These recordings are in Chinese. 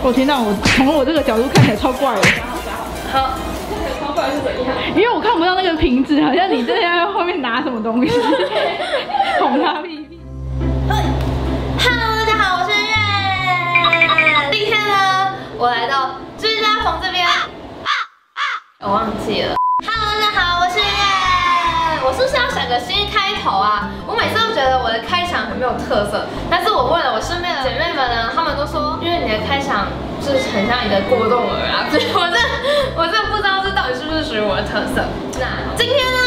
我天哪，我从我这个角度看起来超怪的。好，超怪是怎样？因为我看不到那个瓶子，好像你正在后面拿什么东西，捅他屁屁。Hello， 大家好，我是任。今天呢，我来到居家棚这边，我忘记了。Hello， 大家好，我是任。我是不是要想个新开头啊？我每次都觉得我的开场很没有特色，但是我问了我身边的姐妹们呢，她们都说，因为你的开场就是很像你的过动儿啊，所以我真不知道这到底是不是属于我的特色。那今天呢，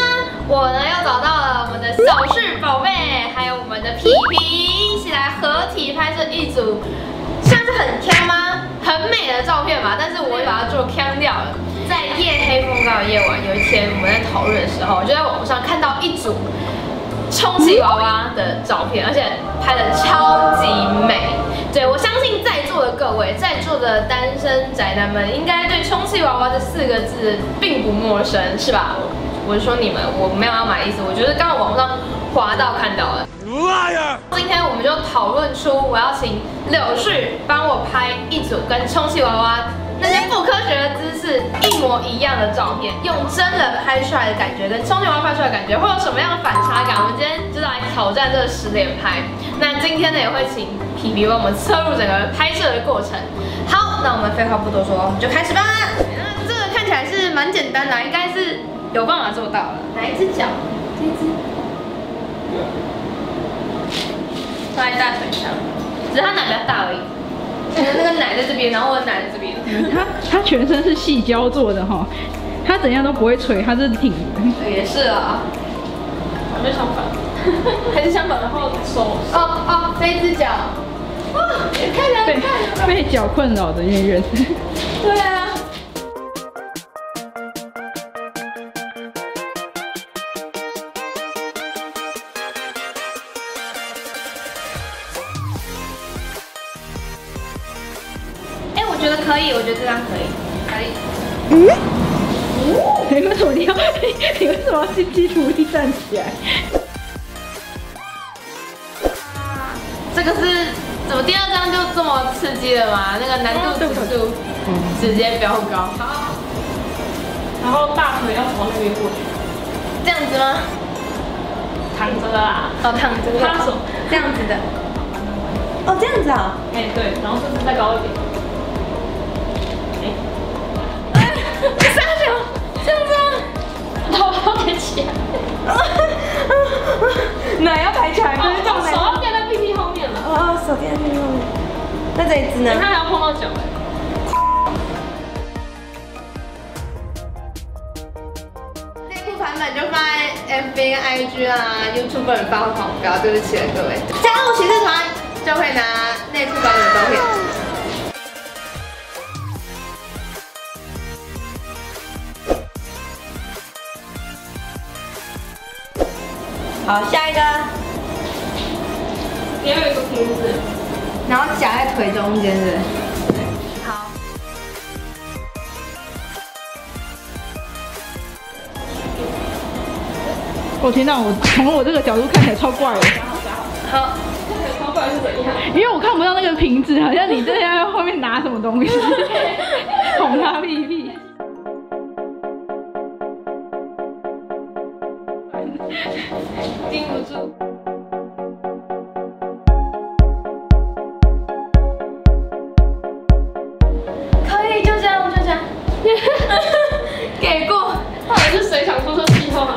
我呢又找到了我们的小事宝贝，还有我们的屁屁，一起来合体拍摄一组，像是很锵吗？很美的照片吧，但是我也把它做锵掉了。在夜黑风高的夜晚，有一天我们在讨论的时候，我就在网上看到一组充气娃娃的照片，而且拍的超级美。对，我相信在座的各位，在座的单身宅男们，应该对充气娃娃这4个字并不陌生，是吧？我是说你们，我没有要买意思，我觉得刚刚网上滑到看到了。今天我们就讨论出，我要请柳絮帮我拍一组跟充气娃娃那些不科学的姿势一模一样的照片，用真人拍出来的感觉跟充气娃娃拍出来的感觉会有什么样的反差感？我们今天就来挑战这个10连拍。那今天呢，也会请皮皮帮我们侧录整个拍摄的过程。好，那我们废话不多说，我们就开始吧。那这个看起来是蛮简单的，应该是有办法做到的。哪一只脚？这一只。放在大腿上，只是他奶比较大而已。那个奶在这边，然后我奶在这边。他全身是细胶做的哈，他怎样都不会垂，他是挺的。也是啊，还是相反，还是相反，然后手。哦哦，这一只脚，哇，看被脚困扰的圆圆。对啊。我觉得可以，我觉得这张可以，可以。嗯？哦，你为什么要？你为什么要心机徒弟站起来？啊，这个是怎么第2张就这么刺激了吗？那个难度指数直接飙高。好，然后大腿要朝那边过去，这样子吗？躺着啦。哦，躺着。趴手，这样子的。哦，这样子啊。哎，对，然后甚至再高一点。奶要抬起来，手要垫在屁屁后面了。哦，手垫在屁屁后面。那这一只呢？你看还要碰到脚哎。这一部版本就放在 FB 跟 IG 啊 ，YouTube 人发会狂飙，对不起了各位。加入骑士团就会拿内裤版本的照片。好，下一个，也有一个瓶子，然后夹在腿中间的。好。我天哪，我从我这个角度看起来超怪的。好。超怪是怎样？因为我看不到那个瓶子，好像你正在后面拿什么东西，捅他屁屁。盯不住。可以，就这样，就这样。给过。到底是谁想出这计划？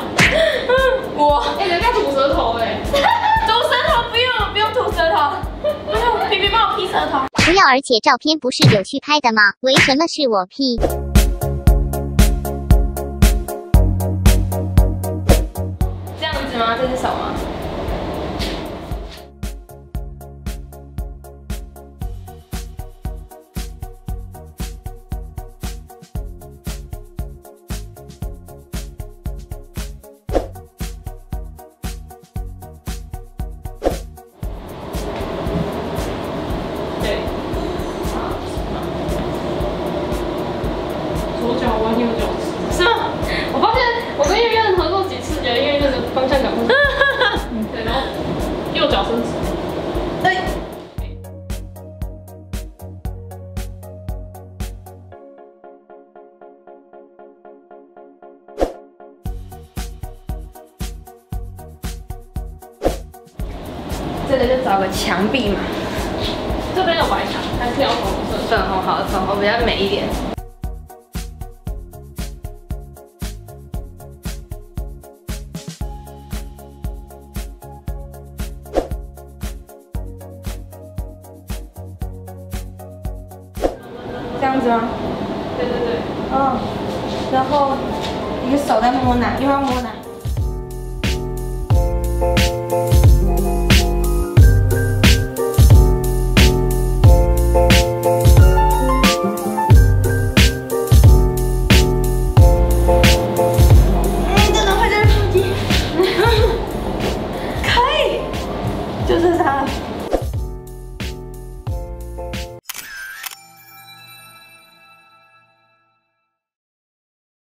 我。哎，人家吐舌头哎。吐舌头不用了，不用吐舌头。不用，皮皮帮我劈舌头。不要，而且照片不是有去拍的吗？为什么是我 P？这是手吗？对，左脚弯右脚直，是吗？我发现我跟月月合作几次，觉得月月这个方向感。这个就找个墙壁嘛。这边有白墙，但是要粉红好，粉红比较美一点。 这样子吗？对对对。嗯，然后你的手在摸奶，又要摸奶。嗯，真的会在腹肌。可以，就是它。